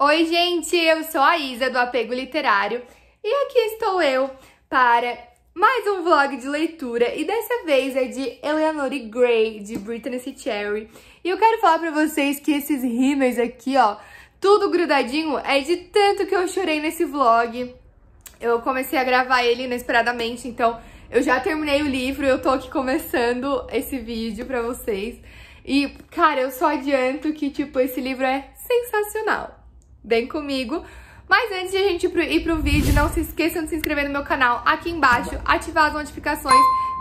Oi, gente! Eu sou a Isa, do Apego Literário, e aqui estou eu para mais um vlog de leitura, e dessa vez é de Eleanor e Grey, de Brittainy C. Cherry. E eu quero falar pra vocês que esses rímeis aqui, ó, tudo grudadinho, é de tanto que eu chorei nesse vlog. Eu comecei a gravar ele inesperadamente, então eu já terminei o livro, eu tô aqui começando esse vídeo pra vocês. E, cara, eu só adianto que, tipo, esse livro é sensacional. Vem comigo, mas antes de a gente ir pro vídeo, não se esqueçam de se inscrever no meu canal aqui embaixo, ativar as notificações,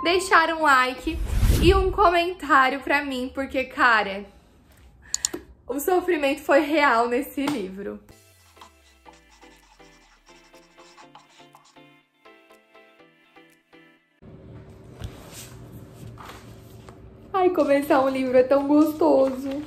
deixar um like e um comentário pra mim, porque, cara, o sofrimento foi real nesse livro. Ai, começar um livro é tão gostoso.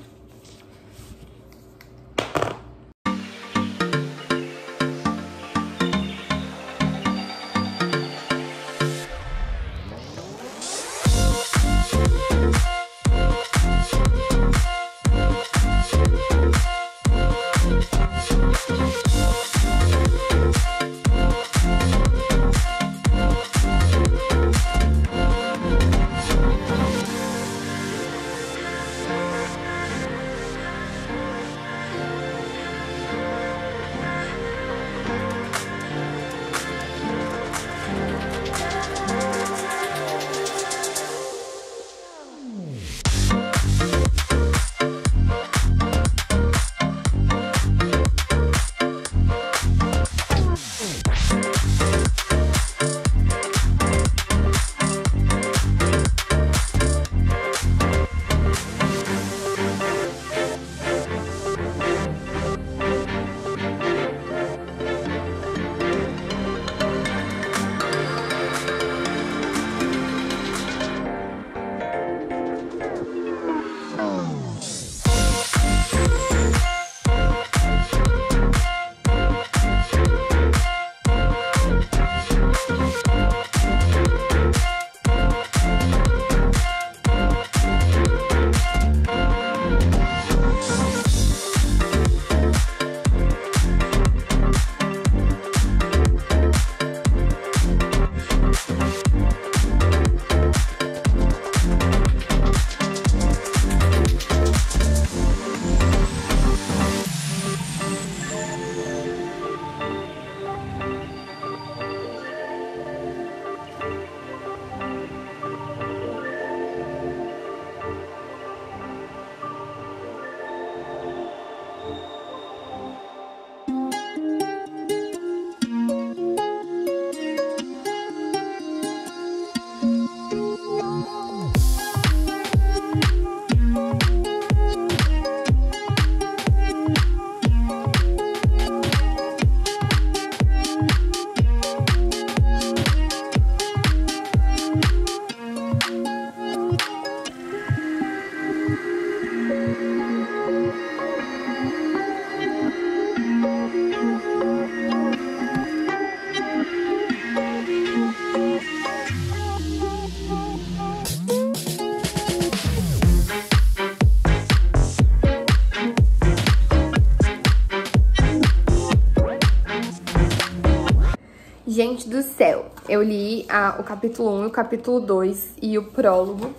Gente do céu, eu li o capítulo 1, o capítulo 2 e o prólogo.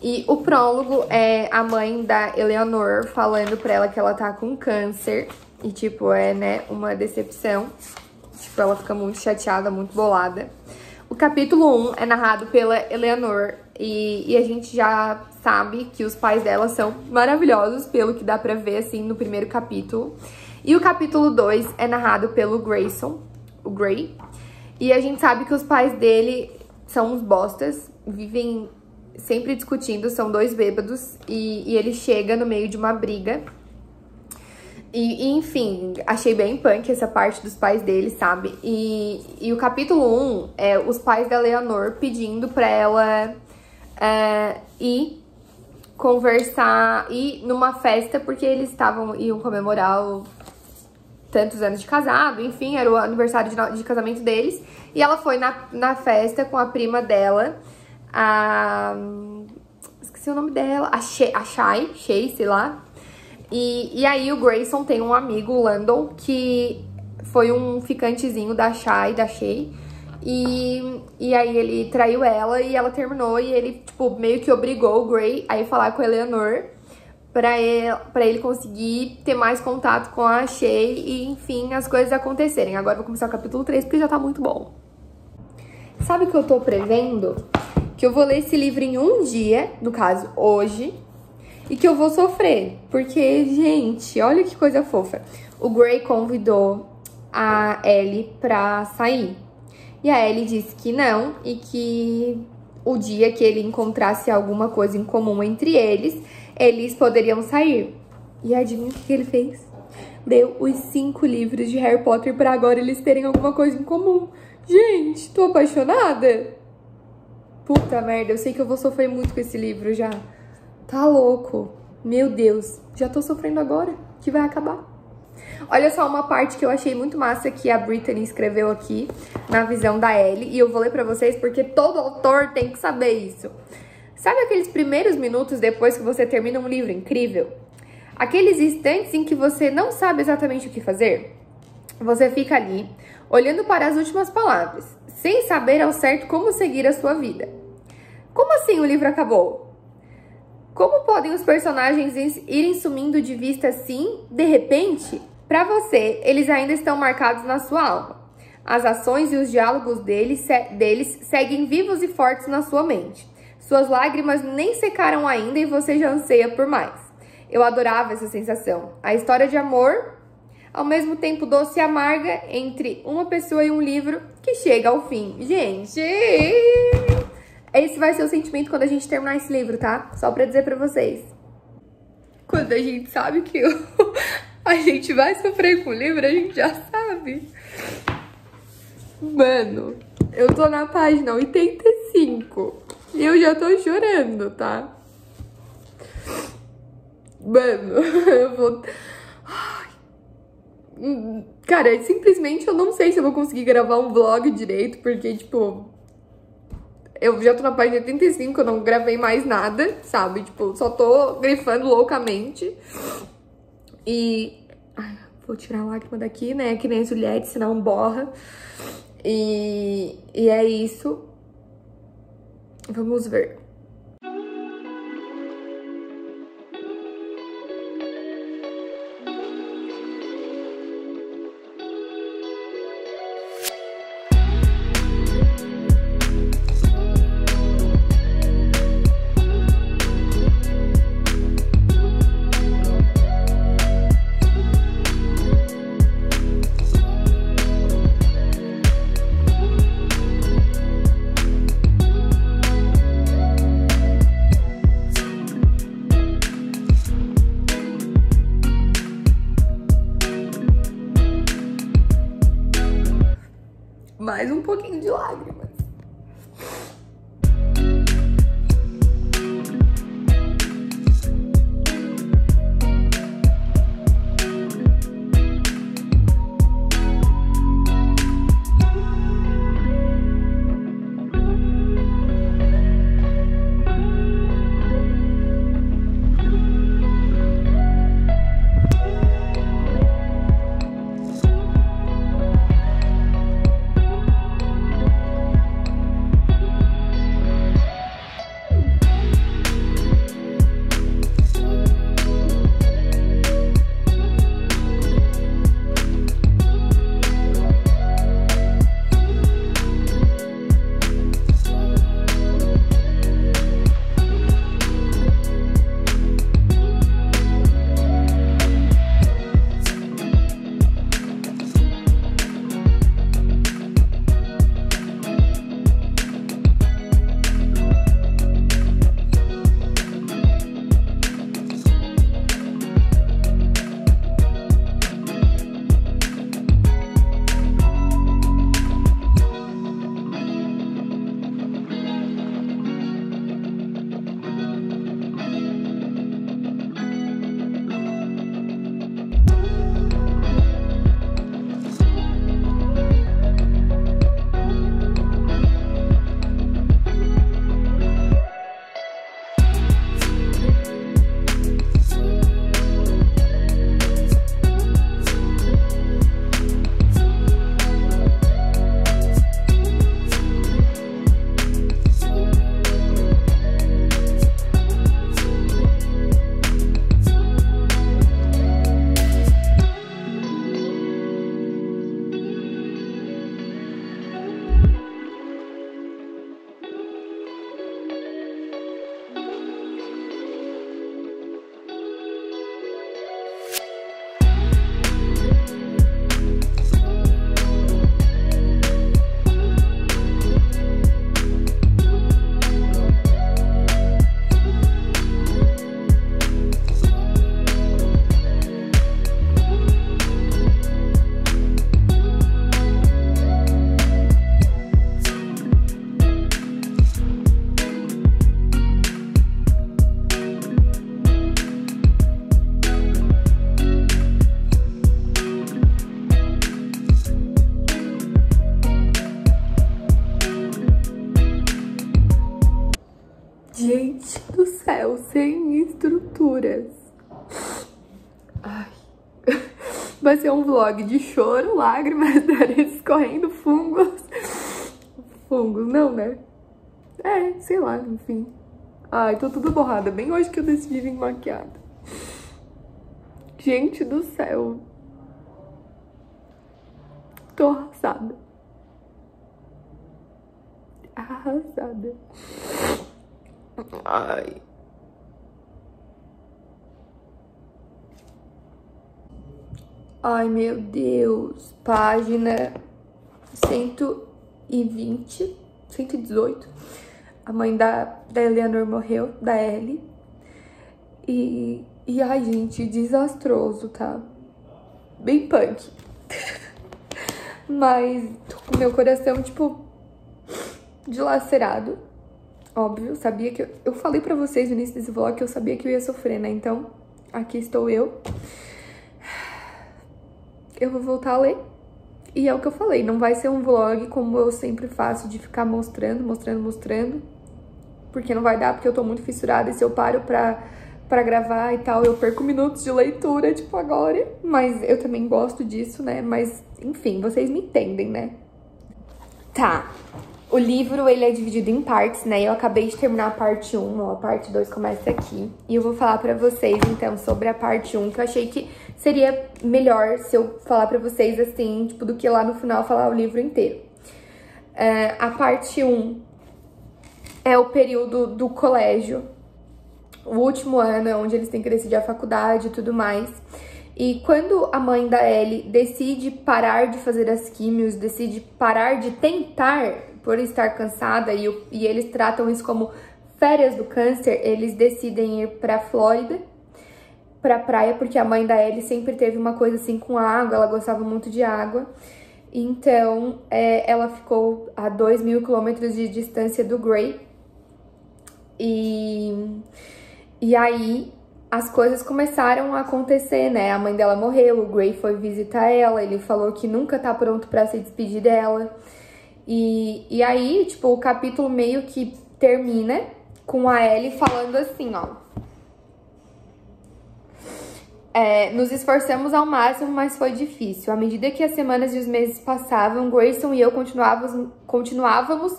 E o prólogo é a mãe da Eleanor falando pra ela que ela tá com câncer. E, tipo, é, né, uma decepção. Tipo, ela fica muito chateada, muito bolada. O capítulo 1 é narrado pela Eleanor. E a gente já sabe que os pais dela são maravilhosos, pelo que dá pra ver, assim, no primeiro capítulo. E o capítulo 2 é narrado pelo Grey. E a gente sabe que os pais dele são uns bostas, vivem sempre discutindo, são dois bêbados, e ele chega no meio de uma briga. E enfim, achei bem punk essa parte dos pais dele, sabe? E o capítulo 1 é os pais da Eleanor pedindo pra ela ir conversar, ir numa festa, porque eles iam comemorar o tantos anos de casado, enfim, era o aniversário de casamento deles, e ela foi na festa com a prima dela, esqueci o nome dela, a Shay, sei lá, E aí o Grayson tem um amigo, o Landon, que foi um ficantezinho da Shai, da Shay. E aí ele traiu ela e ela terminou. E ele, tipo, meio que obrigou o Grey a ir falar com a Eleanor pra ele conseguir ter mais contato com a Shay e, enfim, as coisas acontecerem. Agora eu vou começar o capítulo 3 porque já tá muito bom. Sabe o que eu tô prevendo? Que eu vou ler esse livro em um dia, no caso, hoje, e que eu vou sofrer. Porque, gente, olha que coisa fofa. O Grey convidou a Ellie pra sair. E a Ellie disse que não e que o dia que ele encontrasse alguma coisa em comum entre eles, eles poderiam sair. E adivinha o que ele fez? Deu os 5 livros de Harry Potter pra agora eles terem alguma coisa em comum. Gente, tô apaixonada. Puta merda, eu sei que eu vou sofrer muito com esse livro já. Tá louco. Meu Deus, já tô sofrendo agora que vai acabar. Olha só uma parte que eu achei muito massa que a Brittainy escreveu aqui na visão da Ellie. E eu vou ler pra vocês porque todo autor tem que saber isso. Sabe aqueles primeiros minutos depois que você termina um livro incrível? Aqueles instantes em que você não sabe exatamente o que fazer? Você fica ali, olhando para as últimas palavras, sem saber ao certo como seguir a sua vida. Como assim o livro acabou? Como podem os personagens irem sumindo de vista assim, de repente? Para você, eles ainda estão marcados na sua alma. As ações e os diálogos deles seguem vivos e fortes na sua mente. Suas lágrimas nem secaram ainda e você já anseia por mais. Eu adorava essa sensação. A história de amor, ao mesmo tempo doce e amarga, entre uma pessoa e um livro que chega ao fim. Gente! Esse vai ser o sentimento quando a gente terminar esse livro, tá? Só pra dizer pra vocês. Quando a gente sabe que a gente vai sofrer com o livro, a gente já sabe. Mano, eu tô na página 85 e eu já tô chorando, tá? Mano, eu vou... Cara, simplesmente eu não sei se eu vou conseguir gravar um vlog direito, porque, tipo... Eu já tô na página 85, eu não gravei mais nada, sabe? Tipo, só tô grifando loucamente. E... Ai, vou tirar a lágrima daqui, né? Que nem as Juliette, senão borra. E é isso. Vamos ver. Mais um pouquinho de lágrimas. sem estruturas. Ai. Vai ser um vlog de choro, lágrimas, nariz escorrendo, fungos. Fungos, não, né? É, sei lá, enfim. Ai, tô tudo borrada. Bem hoje que eu decidi vir maquiada. Gente do céu. Tô arrasada. Arrasada. Ai. Ai, meu Deus. Página 120, 118. A mãe da Eleanor morreu, da Ellie. E ai, gente, desastroso, tá? Bem punk. Mas tô com meu coração, tipo, dilacerado. Óbvio, sabia que... Eu falei pra vocês no início desse vlog que eu sabia que eu ia sofrer, né? Então, aqui estou eu. Eu vou voltar a ler. E é o que eu falei, não vai ser um vlog como eu sempre faço, de ficar mostrando. Porque não vai dar, porque eu tô muito fissurada. E se eu paro pra gravar e tal, eu perco minutos de leitura, tipo, agora. Mas eu também gosto disso, né? Mas, enfim, vocês me entendem, né? Tá. O livro, ele é dividido em partes, né? Eu acabei de terminar a parte 1, ó, a parte 2 começa aqui. E eu vou falar pra vocês, então, sobre a parte 1, que eu achei que seria melhor se eu falar pra vocês, assim, tipo, do que lá no final falar o livro inteiro. A parte 1 é o período do colégio, o último ano, é onde eles têm que decidir a faculdade e tudo mais. E quando a mãe da Ellie decide parar de fazer as químios, decide parar de tentar... por estar cansada, e eles tratam isso como férias do câncer, eles decidem ir pra Flórida, pra praia, porque a mãe da Ellie sempre teve uma coisa assim com água, ela gostava muito de água. Então, ela ficou a 2.000 quilômetros de distância do Grey. E aí, as coisas começaram a acontecer, né? A mãe dela morreu, o Grey foi visitar ela, ele falou que nunca tá pronto pra se despedir dela. E aí, tipo, o capítulo meio que termina com a Ellie falando assim, ó. Nos esforçamos ao máximo, mas foi difícil. À medida que as semanas e os meses passavam, Grayson e eu continuávamos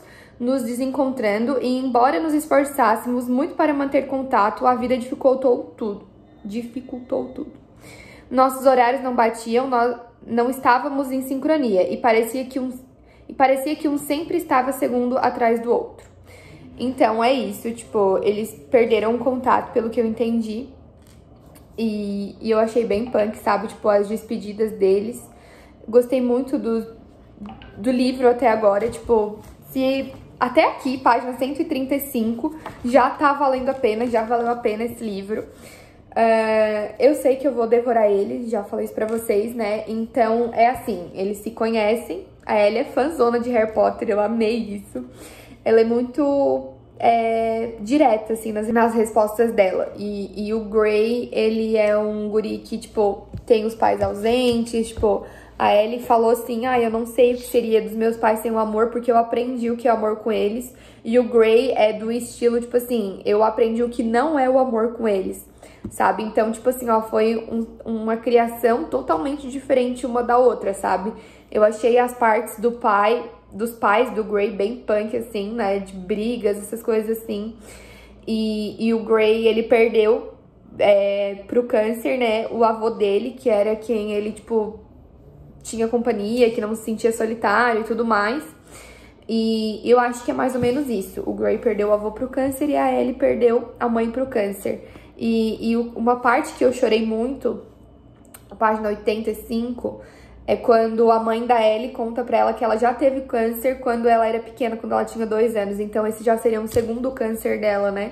nos desencontrando. E embora nos esforçássemos muito para manter contato, a vida dificultou tudo. Nossos horários não batiam, nós não estávamos em sincronia. E parecia que um sempre estava segundo atrás do outro. Então, é isso. Tipo, eles perderam o contato, pelo que eu entendi. E eu achei bem punk, sabe? Tipo, as despedidas deles. Gostei muito do livro até agora. Tipo, se até aqui, página 135, já tá valendo a pena. Já valeu a pena esse livro. Eu sei que eu vou devorar ele. Já falei isso pra vocês, né? Então, é assim. Eles se conhecem. A Ellie é fãzona de Harry Potter, eu amei isso. Ela é muito direta, assim, nas respostas dela. E o Grey, ele é um guri que, tipo, tem os pais ausentes, tipo... A Ellie falou assim, eu não sei o que seria dos meus pais sem o amor, porque eu aprendi o que é amor com eles. E o Grey é do estilo, tipo assim, eu aprendi o que não é o amor com eles, sabe? Então, tipo assim, ó, foi uma criação totalmente diferente uma da outra, sabe? Eu achei as partes dos pais do Grey bem punk, assim, né? De brigas, essas coisas assim. E o Grey, ele perdeu pro câncer, né? O avô dele, que era quem ele, tipo, tinha companhia, que não se sentia solitário e tudo mais. E eu acho que é mais ou menos isso. O Grey perdeu o avô pro câncer e a Ellie perdeu a mãe pro câncer. E uma parte que eu chorei muito, a página 85... é quando a mãe da Ellie conta pra ela que ela já teve câncer quando ela era pequena, quando ela tinha 2 anos. Então, esse já seria um segundo câncer dela, né?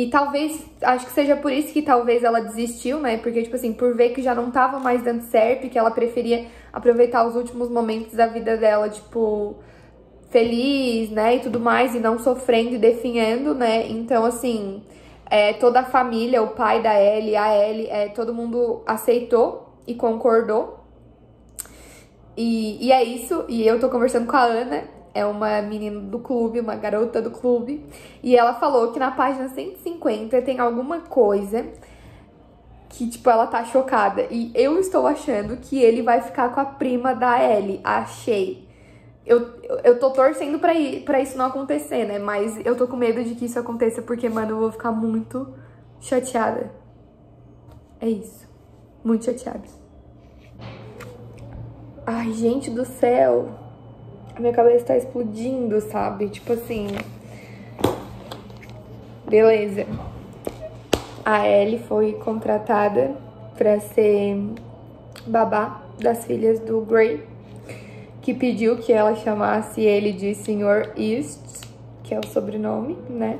E talvez, acho que seja por isso que talvez ela desistiu, né? Porque, tipo assim, por ver que já não tava mais dando certo e que ela preferia aproveitar os últimos momentos da vida dela, tipo, feliz, né? E tudo mais, e não sofrendo e definhando, né? Então, assim, toda a família, o pai da Ellie, a Ellie, todo mundo aceitou e concordou. E é isso, e eu tô conversando com a Ana, é uma menina do clube, uma garota do clube, e ela falou que na página 150 tem alguma coisa que, tipo, ela tá chocada. E eu estou achando que ele vai ficar com a prima da Ellie, achei. Eu tô torcendo pra isso não acontecer, né? Mas eu tô com medo de que isso aconteça, porque, mano, eu vou ficar muito chateada. É isso. Muito chateada. Ai, gente do céu. A minha cabeça tá explodindo, sabe? Tipo assim... Beleza. A Ellie foi contratada pra ser babá das filhas do Grey, que pediu que ela chamasse ele de Sr. East, que é o sobrenome, né?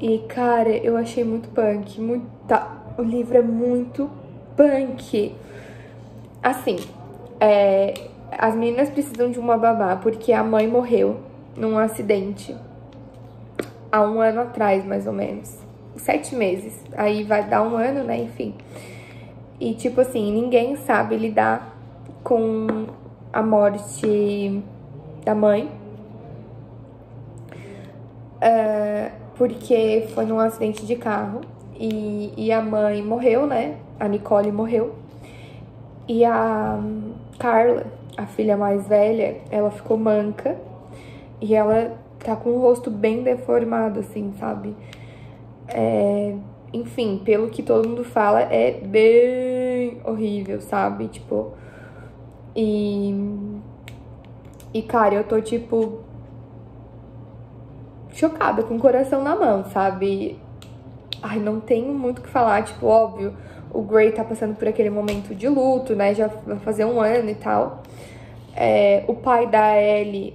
E, cara, eu achei muito punk. O livro é muito punk. Assim, as meninas precisam de uma babá porque a mãe morreu num acidente há um ano atrás, mais ou menos. 7 meses. Aí vai dar um ano, né? Enfim. E, tipo assim, ninguém sabe lidar com a morte da mãe, porque foi num acidente de carro e a mãe morreu, né? A Nicole morreu. E a Carla, a filha mais velha, ela ficou manca e ela tá com o rosto bem deformado, assim, sabe? Enfim, pelo que todo mundo fala, é bem horrível, sabe? Tipo... E, cara, eu tô, tipo, chocada, com o coração na mão, sabe? Ai, não tenho muito o que falar, tipo, óbvio, o Grey tá passando por aquele momento de luto, né? Já vai fazer um ano e tal. O pai da Ellie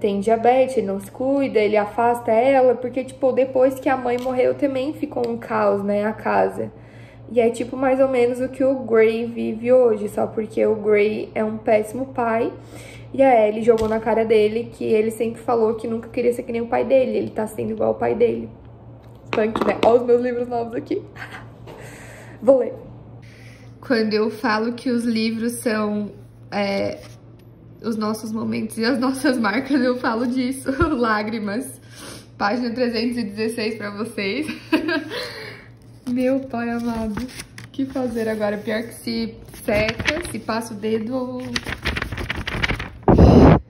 tem diabetes, ele não se cuida, ele afasta ela, porque, tipo, depois que a mãe morreu também ficou um caos, né, a casa. E é tipo mais ou menos o que o Grey vive hoje, só porque o Grey é um péssimo pai e a Ellie jogou na cara dele que ele sempre falou que nunca queria ser que nem o pai dele, ele tá sendo igual o pai dele. Punk, né? Olha os meus livros novos aqui. Vou ler. Quando eu falo que os livros são os nossos momentos e as nossas marcas, eu falo disso. Lágrimas. Página 316 pra vocês. Meu pai amado, o que fazer agora? Pior que se seca, se passa o dedo ou...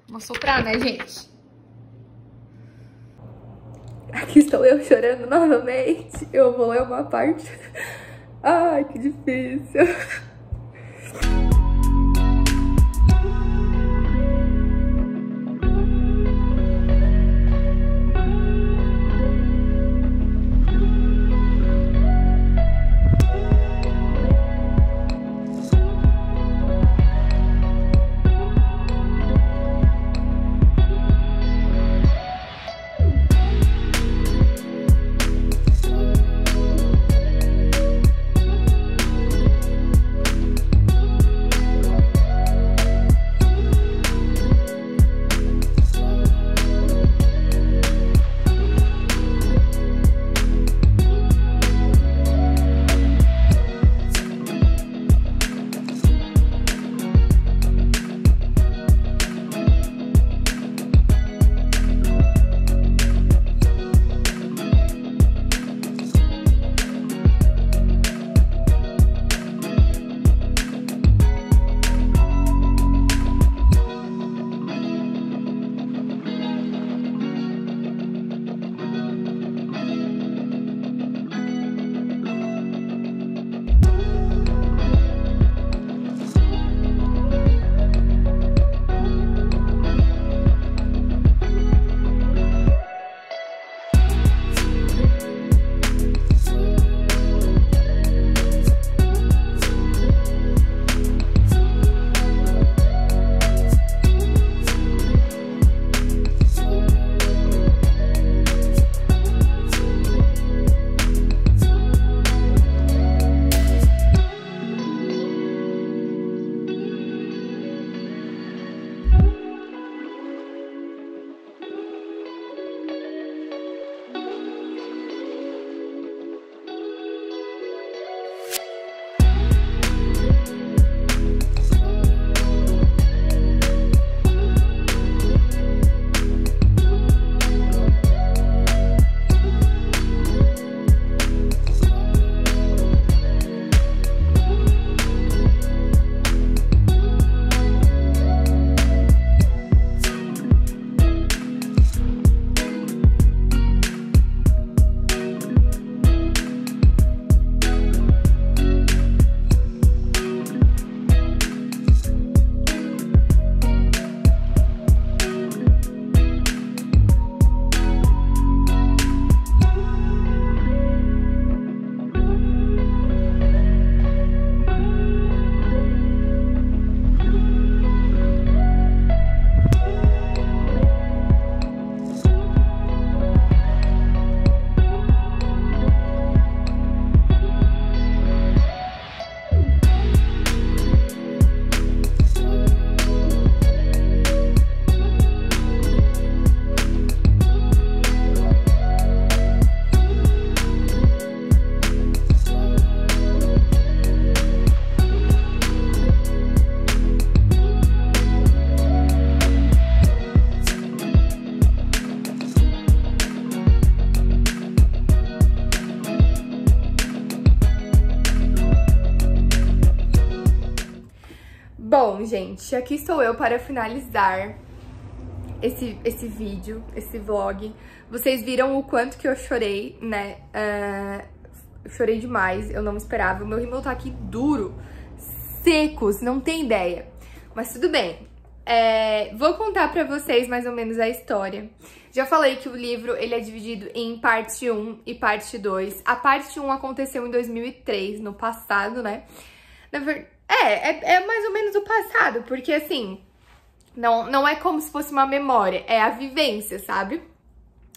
Vou soprar, né, gente? Aqui estou eu chorando novamente. Eu vou ler uma parte. Ai, que difícil. Bom, gente, aqui estou eu para finalizar esse vídeo, esse vlog. Vocês viram o quanto que eu chorei, né? Eu chorei demais, eu não esperava. O meu rímel tá aqui duro, secos, não tem ideia. Mas tudo bem. Vou contar pra vocês mais ou menos a história. Já falei que o livro ele é dividido em parte 1 e parte 2. A parte 1 aconteceu em 2003, no passado, né? Na verdade, é mais ou menos o passado, porque assim, não é como se fosse uma memória, é a vivência, sabe?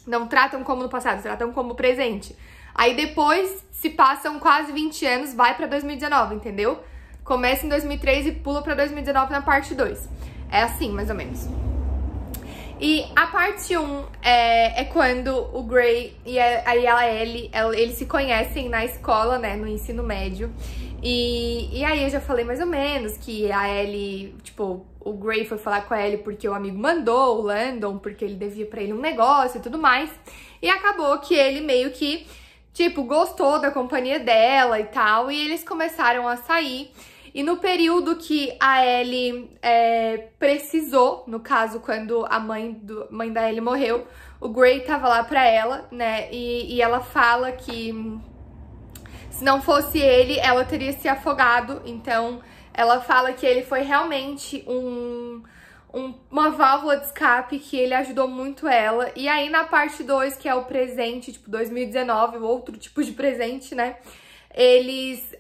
Não tratam como no passado, tratam como presente. Aí depois, se passam quase 20 anos, vai pra 2019, entendeu? Começa em 2003 e pula pra 2019 na parte 2. É assim, mais ou menos. E a parte 1 é quando o Grey e a Ellie, eles se conhecem na escola, né, no ensino médio. E aí eu já falei mais ou menos que a Ellie, tipo, o Grey foi falar com a Ellie porque o amigo mandou, o Landon, porque ele devia pra ele um negócio e tudo mais. E acabou que ele meio que, tipo, gostou da companhia dela e tal, e eles começaram a sair. E no período que a Ellie precisou, no caso, quando a mãe da Ellie morreu, o Grey tava lá pra ela, né? E ela fala que se não fosse ele, ela teria se afogado. Então, ela fala que ele foi realmente uma válvula de escape, que ele ajudou muito ela. E aí, na parte 2, que é o presente, tipo, 2019, outro tipo de presente, né? Eles,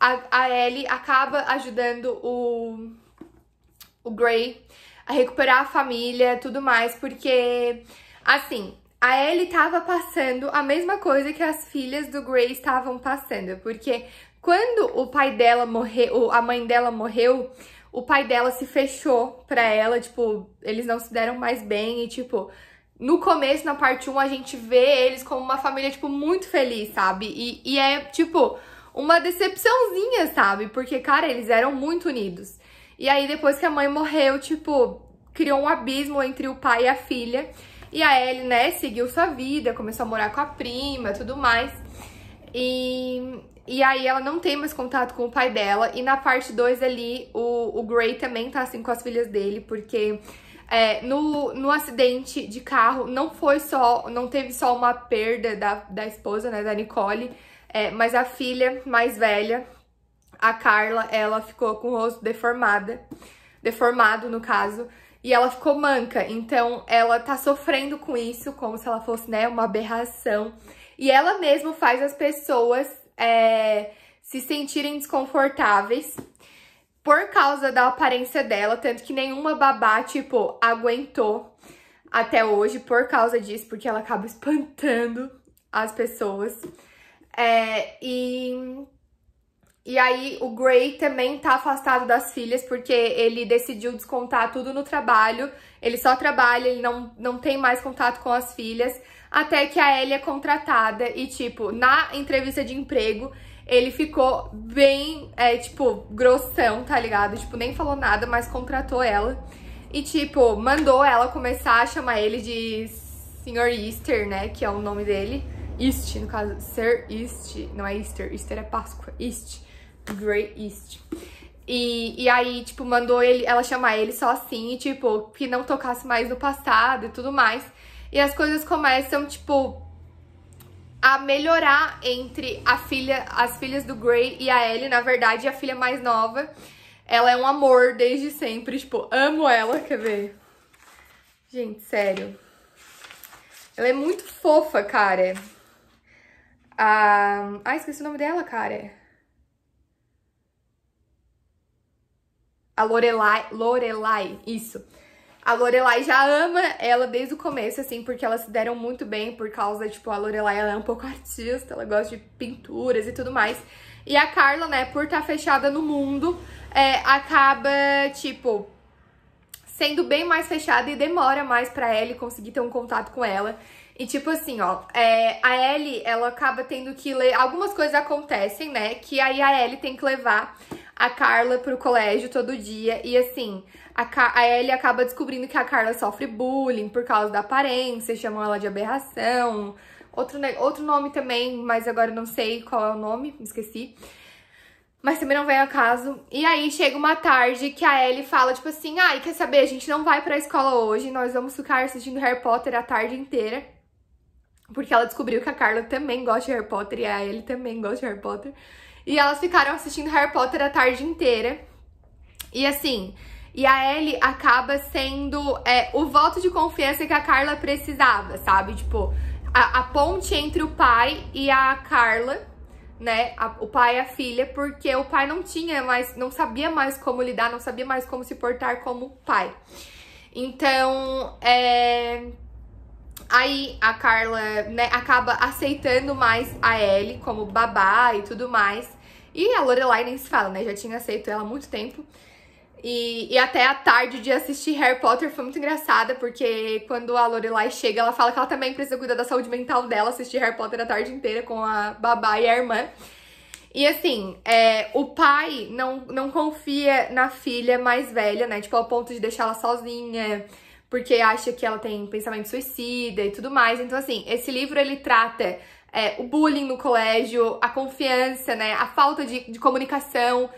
a Ellie acaba ajudando o Grey a recuperar a família, tudo mais, porque, assim, a Ellie tava passando a mesma coisa que as filhas do Grey estavam passando, porque quando o pai dela morreu, a mãe dela morreu, o pai dela se fechou pra ela, tipo, eles não se deram mais bem e, tipo... No começo, na parte 1, a gente vê eles como uma família, tipo, muito feliz, sabe? E é, tipo, uma decepçãozinha, sabe? Porque, cara, eles eram muito unidos. E aí, depois que a mãe morreu, tipo, criou um abismo entre o pai e a filha. E a Ellie, né, seguiu sua vida, começou a morar com a prima, tudo mais. E aí, ela não tem mais contato com o pai dela. E na parte 2 ali, o Grey também tá, assim, com as filhas dele, porque... No acidente de carro, não teve só uma perda da esposa, né, da Nicole, mas a filha mais velha, a Carla, ela ficou com o rosto deformado no caso, e ela ficou manca, então ela tá sofrendo com isso, como se ela fosse, né, uma aberração, e ela mesma faz as pessoas se sentirem desconfortáveis, por causa da aparência dela, tanto que nenhuma babá, tipo, aguentou até hoje por causa disso, porque ela acaba espantando as pessoas. E aí, o Grey também tá afastado das filhas, porque ele decidiu descontar tudo no trabalho, ele só trabalha, ele não tem mais contato com as filhas, até que a Ellie é contratada e, tipo, na entrevista de emprego... Ele ficou bem, tipo, grossão, tá ligado? Tipo, nem falou nada, mas contratou ela. E, tipo, mandou ela começar a chamar ele de Sr. Easter, né? Que é o nome dele. East, no caso. Sir East. Não é Easter. Easter é Páscoa. East. Grey East. E aí, tipo, mandou ela chamar ele só assim. E, tipo, que não tocasse mais no passado e tudo mais. E as coisas começam, tipo... a melhorar entre as filhas do Grey e a Ellie. Na verdade, a filha mais nova, ela é um amor desde sempre, tipo, amo ela, quer ver? Gente, sério. Ela é muito fofa, cara. Ah, esqueci o nome dela, cara. A Lorelai, isso. A Lorelai já ama ela desde o começo, assim, porque elas se deram muito bem por causa, tipo, a Lorelai, ela é um pouco artista, ela gosta de pinturas e tudo mais. E a Carla, né, por estar fechada no mundo, acaba, tipo, sendo bem mais fechada e demora mais pra Ellie conseguir ter um contato com ela. E, tipo assim, ó, a Ellie, ela acaba tendo que ler... Algumas coisas acontecem, né, que aí a Ellie tem que levar... a Carla pro colégio todo dia, e assim, a Ellie acaba descobrindo que a Carla sofre bullying por causa da aparência, chamam ela de aberração, outro nome também, mas agora não sei qual é o nome, esqueci. mas também não vem ao caso. E aí chega uma tarde que a Ellie fala, tipo assim, ai, quer saber, a gente não vai pra escola hoje, nós vamos ficar assistindo Harry Potter a tarde inteira. Porque ela descobriu que a Carla também gosta de Harry Potter e a Ellie também gosta de Harry Potter. E elas ficaram assistindo Harry Potter a tarde inteira. E assim, e a Ellie acaba sendo o voto de confiança que a Carla precisava, sabe? Tipo, a ponte entre o pai e a Carla, né, o pai e a filha, porque o pai não tinha mais, não sabia mais como lidar, não sabia mais como se portar como pai. Então, aí a Carla, né, acaba aceitando mais a Ellie como babá e tudo mais. E a Lorelai nem se fala, né, já tinha aceito ela há muito tempo. E até a tarde de assistir Harry Potter foi muito engraçada, porque quando a Lorelai chega, ela fala que ela também precisa cuidar da saúde mental dela, assistir Harry Potter a tarde inteira com a babá e a irmã. E assim, o pai não confia na filha mais velha, né? Tipo, ao ponto de deixá-la sozinha, porque acha que ela tem pensamento suicida e tudo mais. Então assim, esse livro, ele trata o bullying no colégio, a confiança, né? A falta de comunicação,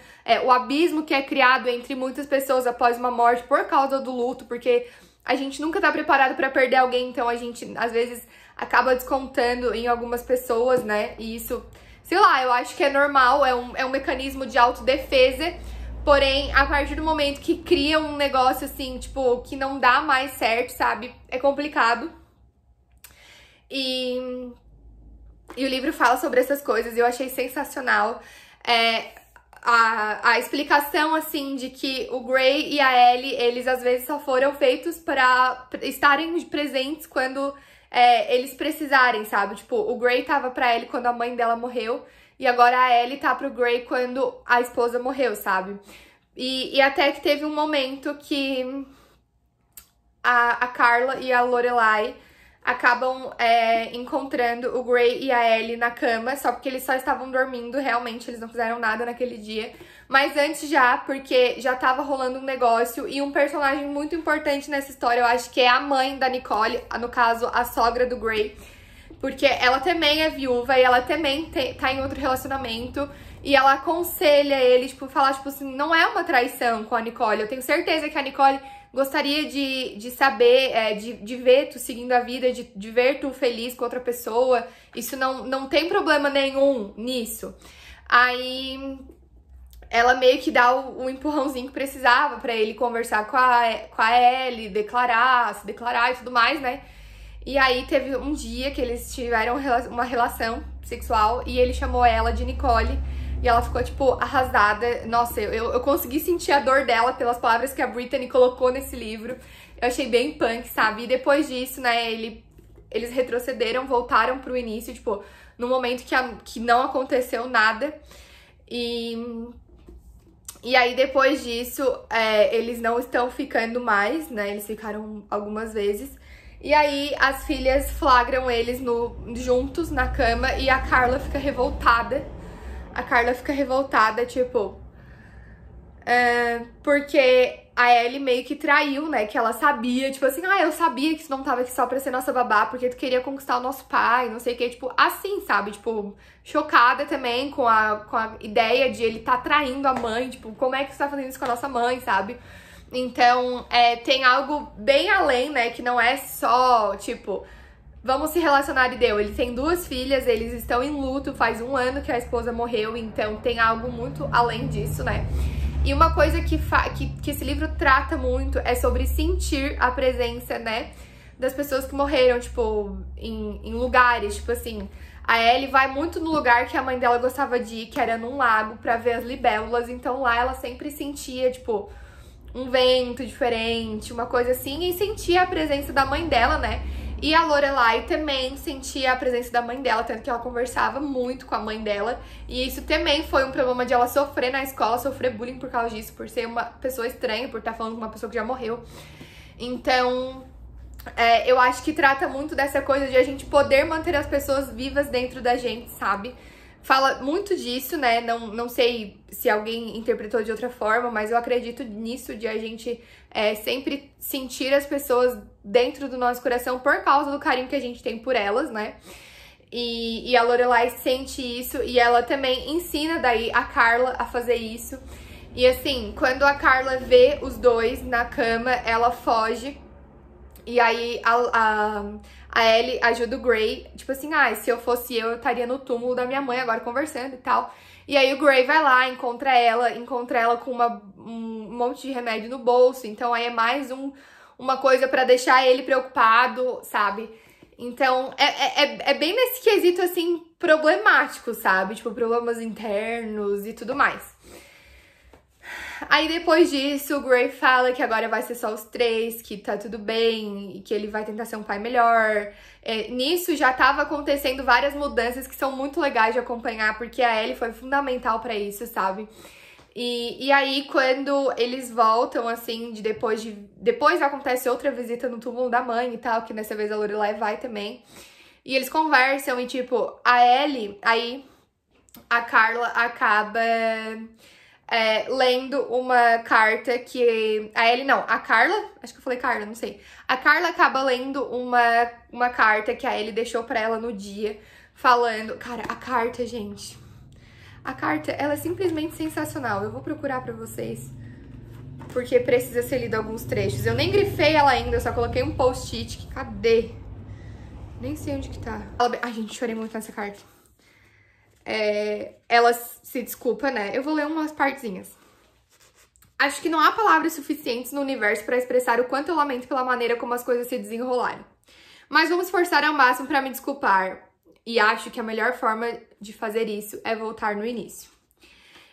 o abismo que é criado entre muitas pessoas após uma morte por causa do luto, porque a gente nunca tá preparado pra perder alguém, então a gente, às vezes, acaba descontando em algumas pessoas, né? E isso, sei lá, eu acho que é normal, é um mecanismo de autodefesa, porém, a partir do momento que cria um negócio, assim, tipo, que não dá mais certo, sabe? É complicado. E o livro fala sobre essas coisas e eu achei sensacional. A explicação, assim, de que o Grey e a Ellie, eles às vezes só foram feitos para estarem presentes quando eles precisarem, sabe? Tipo, o Grey tava pra Ellie quando a mãe dela morreu e agora a Ellie tá pro Grey quando a esposa morreu, sabe? E até que teve um momento que a Carla e a Lorelai acabam encontrando o Grey e a Ellie na cama, só porque eles só estavam dormindo, realmente, eles não fizeram nada naquele dia. Mas antes já, porque já tava rolando um negócio, e um personagem muito importante nessa história, eu acho que é a mãe da Nicole, no caso, a sogra do Grey, porque ela também é viúva, e ela também tá em outro relacionamento, e ela aconselha ele, tipo, falar, tipo assim, não é uma traição com a Nicole, eu tenho certeza que a Nicole gostaria de saber, de ver tu seguindo a vida, de ver tu feliz com outra pessoa. Isso não tem problema nenhum nisso. Aí ela meio que dá o empurrãozinho que precisava pra ele conversar com a Ellie, se declarar e tudo mais, né? E aí teve um dia que eles tiveram uma relação sexual e ele chamou ela de Nicole. E ela ficou, tipo, arrasada. Nossa, eu consegui sentir a dor dela pelas palavras que a Brittainy colocou nesse livro. Eu achei bem punk, sabe? E depois disso, né, eles retrocederam, voltaram pro início, tipo, no momento que não aconteceu nada. E aí, depois disso, eles não estão ficando mais, né? Eles ficaram algumas vezes. E aí, as filhas flagram eles juntos na cama e a Carla fica revoltada. A Carla fica revoltada, tipo, porque a Ellie meio que traiu, né, que ela sabia, tipo assim, ah, eu sabia que tu não tava aqui só pra ser nossa babá, porque tu queria conquistar o nosso pai, não sei o que, tipo, assim, sabe, tipo, chocada também com a ideia de ele tá traindo a mãe, tipo, como é que tu tá fazendo isso com a nossa mãe, sabe? Então, tem algo bem além, né, que não é só, tipo, vamos se relacionar e deu. Ele tem duas filhas, eles estão em luto, faz um ano que a esposa morreu, então tem algo muito além disso, né? E uma coisa que esse livro trata muito é sobre sentir a presença, né, das pessoas que morreram, tipo, em lugares, tipo assim, a Ellie vai muito no lugar que a mãe dela gostava de ir, que era num lago, pra ver as libélulas, então lá ela sempre sentia, tipo, um vento diferente, uma coisa assim, e sentia a presença da mãe dela, né? E a Lorelai também sentia a presença da mãe dela, tanto que ela conversava muito com a mãe dela. E isso também foi um problema de ela sofrer na escola, sofrer bullying por causa disso, por ser uma pessoa estranha, por estar falando com uma pessoa que já morreu. Então, eu acho que trata muito dessa coisa de a gente poder manter as pessoas vivas dentro da gente, sabe? Fala muito disso, né? Não sei se alguém interpretou de outra forma, mas eu acredito nisso, de a gente sempre sentir as pessoas dentro do nosso coração por causa do carinho que a gente tem por elas, né? E a Lorelai sente isso e ela também ensina daí a Carla a fazer isso. E assim, quando a Carla vê os dois na cama, ela foge. E aí a Ellie ajuda o Grey, tipo assim, ah, se eu fosse eu estaria no túmulo da minha mãe agora conversando e tal. E aí o Grey vai lá, encontra ela com um monte de remédio no bolso. Então aí é mais uma coisa pra deixar ele preocupado, sabe? Então, é bem nesse quesito, assim, problemático, sabe? Tipo, problemas internos e tudo mais. Aí, depois disso, o Grey fala que agora vai ser só os três, que tá tudo bem, e que ele vai tentar ser um pai melhor. É, nisso, já tava acontecendo várias mudanças que são muito legais de acompanhar, porque a Ellie foi fundamental pra isso, sabe? E aí, quando eles voltam, assim, depois acontece outra visita no túmulo da mãe e tal, que nessa vez a Lorelai vai também. E eles conversam e, tipo, a Ellie, aí a Carla acaba lendo uma carta que... A Carla acaba lendo uma carta que a Ellie deixou pra ela no dia, falando... Cara, a carta, gente... A carta, ela é simplesmente sensacional. Eu vou procurar pra vocês, porque precisa ser lido alguns trechos. Eu nem grifei ela ainda, eu só coloquei um post-it. Cadê? Nem sei onde que tá. Ai, gente, chorei muito nessa carta. Ela se desculpa, né? Eu vou ler umas partezinhas. Acho que não há palavras suficientes no universo pra expressar o quanto eu lamento pela maneira como as coisas se desenrolaram. Mas vamos forçar ao máximo pra me desculpar. E acho que a melhor forma de fazer isso é voltar no início.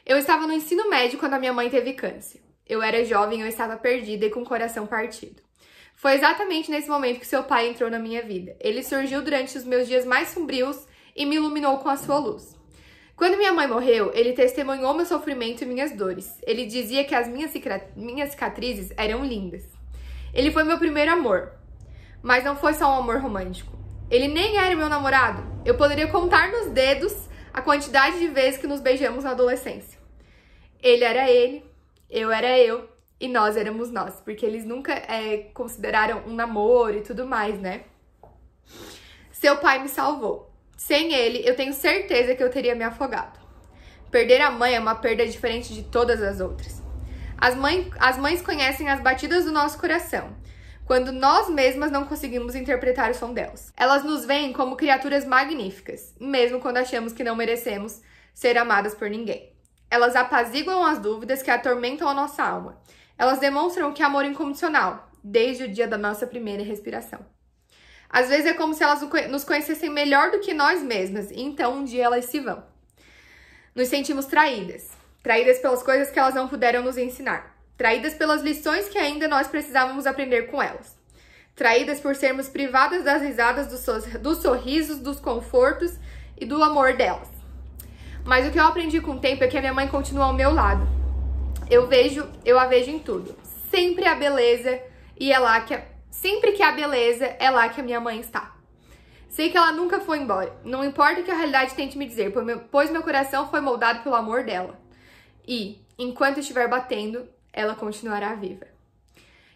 Eu estava no ensino médio quando a minha mãe teve câncer. Eu era jovem, eu estava perdida e com o coração partido. Foi exatamente nesse momento que seu pai entrou na minha vida. Ele surgiu durante os meus dias mais sombrios e me iluminou com a sua luz. Quando minha mãe morreu, ele testemunhou meu sofrimento e minhas dores. Ele dizia que as minhas cicatrizes eram lindas. Ele foi meu primeiro amor, mas não foi só um amor romântico. Ele nem era meu namorado. Eu poderia contar nos dedos a quantidade de vezes que nos beijamos na adolescência. Ele era ele, eu era eu e nós éramos nós. Porque eles nunca consideraram um namoro e tudo mais, né? Seu pai me salvou. Sem ele, eu tenho certeza que eu teria me afogado. Perder a mãe é uma perda diferente de todas as outras. As mães conhecem as batidas do nosso coração, quando nós mesmas não conseguimos interpretar o som delas. Elas nos veem como criaturas magníficas, mesmo quando achamos que não merecemos ser amadas por ninguém. Elas apaziguam as dúvidas que atormentam a nossa alma. Elas demonstram que é amor incondicional, desde o dia da nossa primeira respiração. Às vezes é como se elas nos conhecessem melhor do que nós mesmas, e então um dia elas se vão. Nos sentimos traídas pelas coisas que elas não puderam nos ensinar. Traídas pelas lições que ainda nós precisávamos aprender com elas. Traídas por sermos privadas das risadas, dos sorrisos, dos confortos e do amor delas. Mas o que eu aprendi com o tempo é que a minha mãe continua ao meu lado. Eu a vejo em tudo. Sempre que há beleza, é lá que a minha mãe está. Sei que ela nunca foi embora. Não importa o que a realidade tente me dizer, pois meu coração foi moldado pelo amor dela. E, enquanto estiver batendo, ela continuará viva.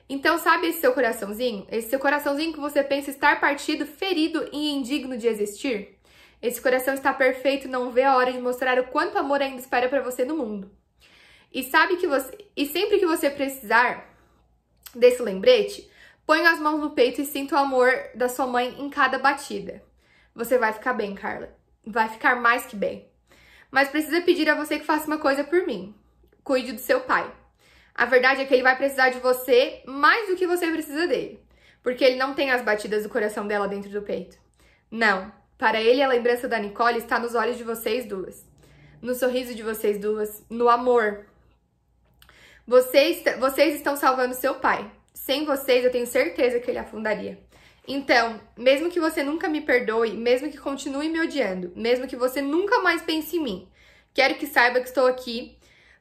Então, sabe esse seu coraçãozinho? Esse seu coraçãozinho que você pensa estar partido, ferido e indigno de existir? Esse coração está perfeito, não vê a hora de mostrar o quanto amor ainda espera para você no mundo. E sempre que você precisar desse lembrete, ponha as mãos no peito e sinta o amor da sua mãe em cada batida. Você vai ficar bem, Carla. Vai ficar mais que bem. Mas precisa pedir a você que faça uma coisa por mim. Cuide do seu pai. A verdade é que ele vai precisar de você mais do que você precisa dele, porque ele não tem as batidas do coração dela dentro do peito. Não, para ele a lembrança da Nicole está nos olhos de vocês duas, no sorriso de vocês duas, no amor. Vocês estão salvando seu pai. Sem vocês, eu tenho certeza que ele afundaria. Então, mesmo que você nunca me perdoe, mesmo que continue me odiando, mesmo que você nunca mais pense em mim, quero que saiba que estou aqui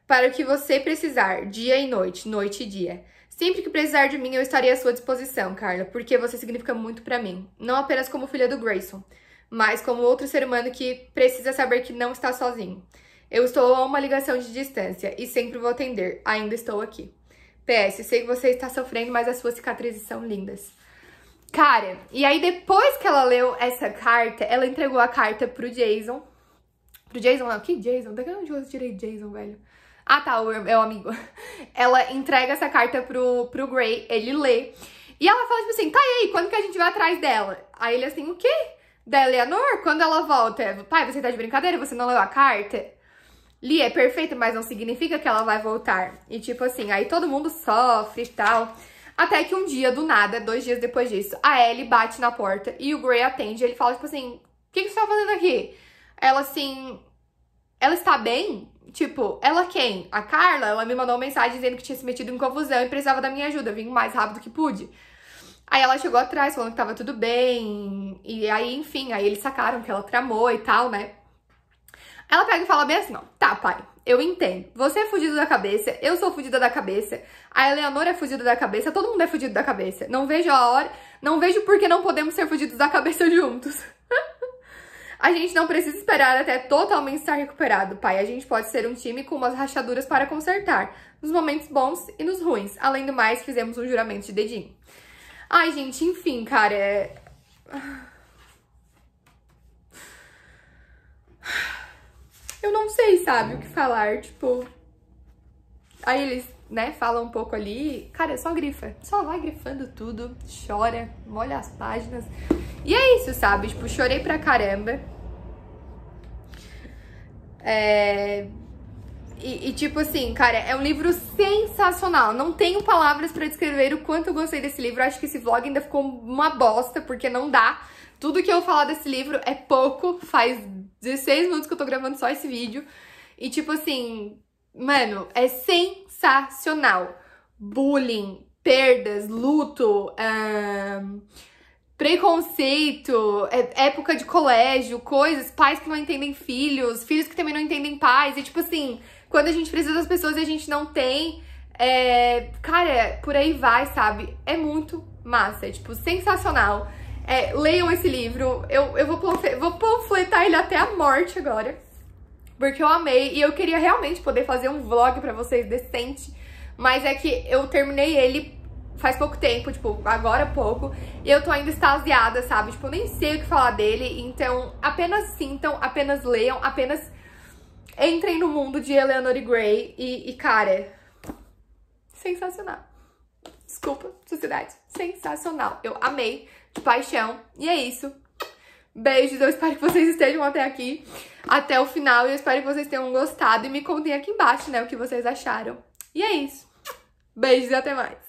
para o que você precisar, dia e noite, noite e dia. Sempre que precisar de mim, eu estarei à sua disposição, Carla, porque você significa muito pra mim. Não apenas como filha do Grayson, mas como outro ser humano que precisa saber que não está sozinho. Eu estou a uma ligação de distância e sempre vou atender. Ainda estou aqui. PS, sei que você está sofrendo, mas as suas cicatrizes são lindas. Cara, e aí depois que ela leu essa carta, ela entregou a carta pro Jason. Pro Jason, não, que Jason? Daqui a onde eu tirei Jason, velho? Ah, tá, é o amigo. Ela entrega essa carta pro Grey, ele lê. E ela fala, tipo assim, tá, e aí, quando que a gente vai atrás dela? Aí ele assim, o quê? Da Eleanor? Quando ela volta, pai, você tá de brincadeira? Você não leu a carta? Li, é perfeito, mas não significa que ela vai voltar. E tipo assim, aí todo mundo sofre e tal. Até que um dia, do nada, 2 dias depois disso, a Ellie bate na porta e o Grey atende. Ele fala, tipo assim, o que que você tá fazendo aqui? Ela assim, ela está bem? Tipo, ela quem? A Carla, ela me mandou uma mensagem dizendo que tinha se metido em confusão e precisava da minha ajuda. Eu vim o mais rápido que pude. Aí ela chegou atrás falando que tava tudo bem. E aí, enfim, aí eles sacaram que ela tramou e tal, né? Ela pega e fala bem assim, ó. Tá, pai, eu entendo. Você é fudido da cabeça, eu sou fudida da cabeça, a Eleanor é fudida da cabeça, todo mundo é fudido da cabeça. Não vejo a hora, não vejo por que não podemos ser fudidos da cabeça juntos. A gente não precisa esperar até totalmente estar recuperado, pai. A gente pode ser um time com umas rachaduras para consertar, nos momentos bons e nos ruins. Além do mais, fizemos um juramento de dedinho. Ai, gente, enfim, cara, é... Eu não sei, sabe, o que falar, tipo... Aí eles, né, falam um pouco ali. Cara, só grifa. Só vai grifando tudo, chora, molha as páginas... E é isso, sabe? Tipo, chorei pra caramba. E tipo assim, cara, é um livro sensacional. Não tenho palavras pra descrever o quanto eu gostei desse livro. Acho que esse vlog ainda ficou uma bosta, porque não dá. Tudo que eu falar desse livro é pouco. Faz 16 minutos que eu tô gravando só esse vídeo. E tipo assim, mano, é sensacional. Bullying, perdas, luto... preconceito, época de colégio, coisas, pais que não entendem filhos, filhos que também não entendem pais. E, tipo assim, quando a gente precisa das pessoas e a gente não tem, cara, por aí vai, sabe? É muito massa, é, tipo, sensacional. É, leiam esse livro. Eu vou panfletar ele até a morte agora, porque eu amei e eu queria realmente poder fazer um vlog pra vocês decente, mas é que eu terminei ele faz pouco tempo, tipo, agora pouco, e eu tô ainda extasiada, sabe? Tipo, eu nem sei o que falar dele, então apenas sintam, apenas leiam, apenas entrem no mundo de Eleanor e Grey e cara, sensacional. Desculpa, sociedade, sensacional. Eu amei, de paixão, e é isso. Beijos, eu espero que vocês estejam até aqui, até o final, e eu espero que vocês tenham gostado e me contem aqui embaixo, né, o que vocês acharam. E é isso. Beijos e até mais.